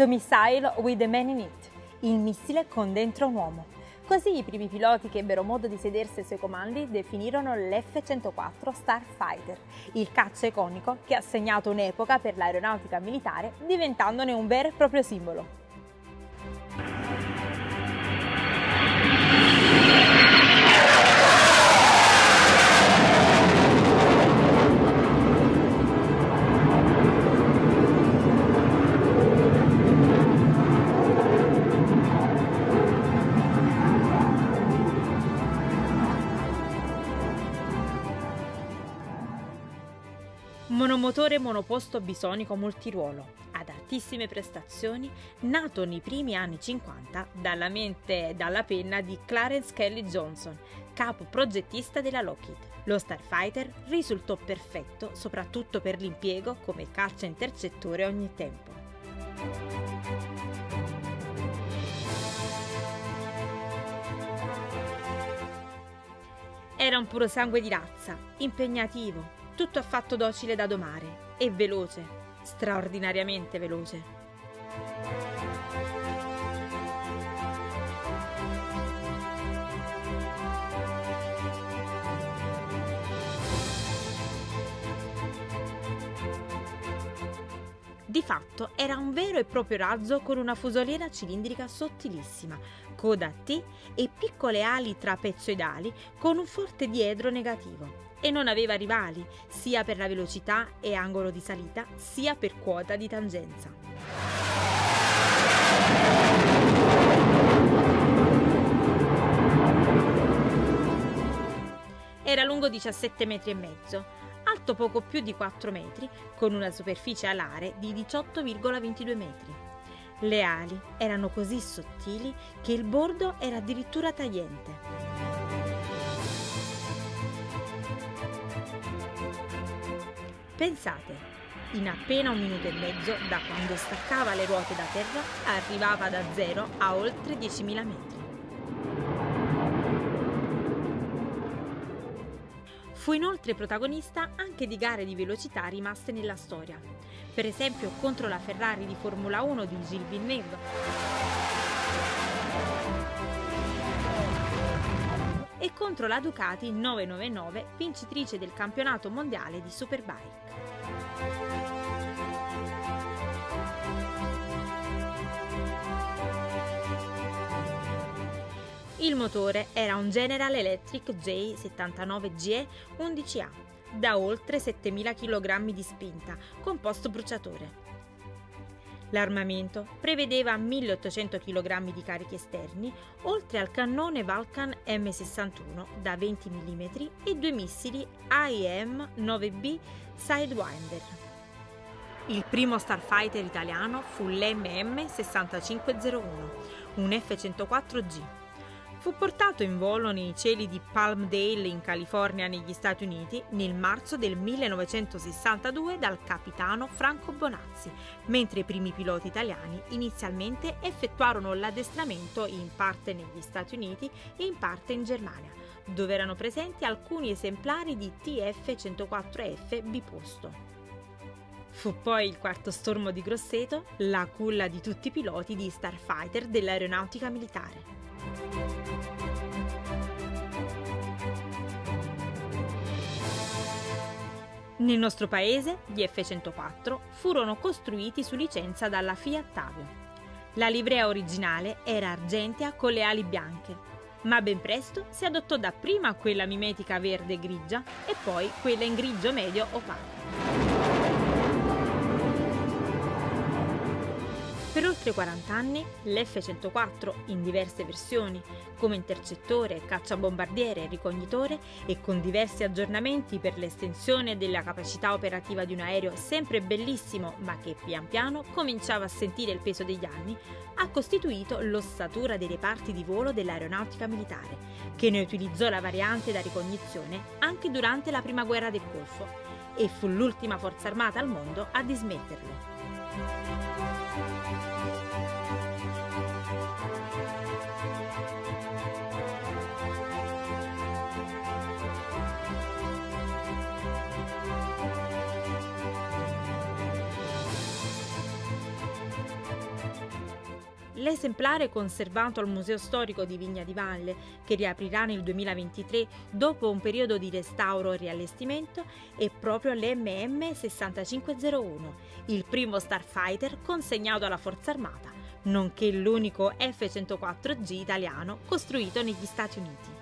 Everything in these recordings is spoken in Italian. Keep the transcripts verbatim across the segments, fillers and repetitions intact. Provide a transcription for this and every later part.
The Missile with a Man in It, il missile con dentro un uomo. Così i primi piloti che ebbero modo di sedersi ai suoi comandi definirono l'F centoquattro Starfighter, il caccia iconico che ha segnato un'epoca per l'aeronautica militare, diventandone un vero e proprio simbolo. Monomotore monoposto bisonico multiruolo, ad altissime prestazioni, nato nei primi anni cinquanta dalla mente e dalla penna di Clarence Kelly Johnson, capo progettista della Lockheed. Lo Starfighter risultò perfetto soprattutto per l'impiego come caccia intercettore ogni tempo. Era un purosangue di razza, impegnativo, tutto affatto docile da domare e veloce, straordinariamente veloce. Di fatto era un vero e proprio razzo con una fusoliera cilindrica sottilissima, coda a T e piccole ali trapezoidali con un forte diedro negativo. E non aveva rivali, sia per la velocità e angolo di salita, sia per quota di tangenza. Era lungo diciassette metri e mezzo, alto poco più di quattro metri, con una superficie alare di diciotto virgola ventidue metri. Le ali erano così sottili che il bordo era addirittura tagliente. Pensate, in appena un minuto e mezzo da quando staccava le ruote da terra arrivava da zero a oltre diecimila metri. Fu inoltre protagonista anche di gare di velocità rimaste nella storia, per esempio contro la Ferrari di Formula uno di Gilles Villeneuve, e contro la Ducati nove novantanove, vincitrice del campionato mondiale di Superbike. Il motore era un General Electric J settantanove G E undici A, da oltre settemila chilogrammi di spinta, composto bruciatore. L'armamento prevedeva milleottocento chilogrammi di carichi esterni, oltre al cannone Vulcan M sessantuno da venti millimetri e due missili A I M nove B Sidewinder. Il primo Starfighter italiano fu l'M M sessantacinque zero uno, un F centoquattro G. Fu portato in volo nei cieli di Palmdale in California negli Stati Uniti nel marzo del millenovecentosessantadue dal capitano Franco Bonazzi, mentre i primi piloti italiani inizialmente effettuarono l'addestramento in parte negli Stati Uniti e in parte in Germania, dove erano presenti alcuni esemplari di T F centoquattro F biposto. Fu poi il quarto stormo di Grosseto, la culla di tutti i piloti di Starfighter dell'aeronautica militare. Nel nostro paese gli F centoquattro furono costruiti su licenza dalla Fiat Tavio. La livrea originale era argentea con le ali bianche, ma ben presto si adottò dapprima quella mimetica verde grigia e poi quella in grigio medio opaco. Per oltre quaranta anni l'F centoquattro, in diverse versioni, come intercettore, cacciabombardiere, ricognitore e con diversi aggiornamenti per l'estensione della capacità operativa di un aereo sempre bellissimo ma che pian piano cominciava a sentire il peso degli anni, ha costituito l'ossatura dei reparti di volo dell'aeronautica militare, che ne utilizzò la variante da ricognizione anche durante la prima guerra del Golfo e fu l'ultima forza armata al mondo a dismetterlo. L'esemplare è conservato al Museo Storico di Vigna di Valle, che riaprirà nel duemilaventitré dopo un periodo di restauro e riallestimento, e proprio l'emme emme sessantacinque zero uno, il primo Starfighter consegnato alla Forza Armata, nonché l'unico effe centoquattro gi italiano costruito negli Stati Uniti.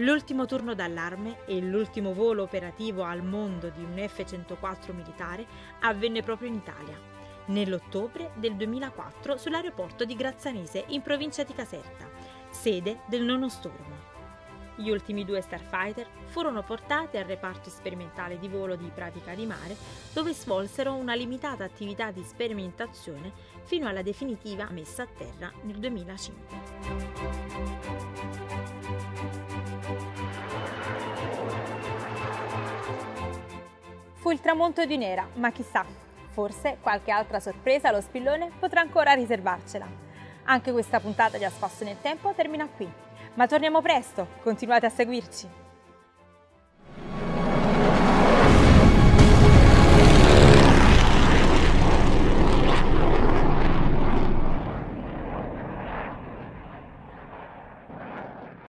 L'ultimo turno d'allarme e l'ultimo volo operativo al mondo di un effe centoquattro militare avvenne proprio in Italia, nell'ottobre del duemilaquattro sull'aeroporto di Grazzanese in provincia di Caserta, sede del nono stormo. Gli ultimi due Starfighter furono portati al reparto sperimentale di volo di Pratica di Mare, dove svolsero una limitata attività di sperimentazione fino alla definitiva messa a terra nel duemilacinque. Fu il tramonto di un'era, ma chissà, forse qualche altra sorpresa lo spillone potrà ancora riservarcela. Anche questa puntata di Aspasso nel Tempo termina qui, ma torniamo presto, continuate a seguirci!